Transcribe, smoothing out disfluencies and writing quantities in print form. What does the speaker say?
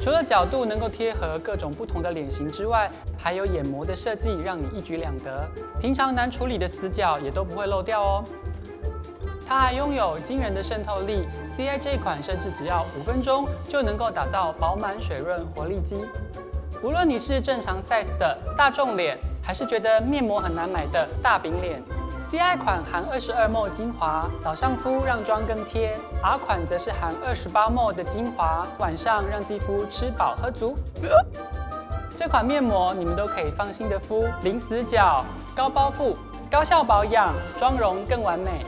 除了角度能够贴合各种不同的脸型之外，还有眼膜的设计让你一举两得，平常难处理的死角也都不会漏掉哦。 它还拥有惊人的渗透力 ，CI 这款甚至只要5分钟就能够打造饱满、水润、活力肌。无论你是正常 size 的大众脸，还是觉得面膜很难买的大饼脸 ，CI 款含22ml 精华，早上敷让妆更贴 ；R 款则是含28ml 的精华，晚上让肌肤吃饱喝足。这款面膜你们都可以放心的敷，零死角、高包覆、高效保养，妆容更完美。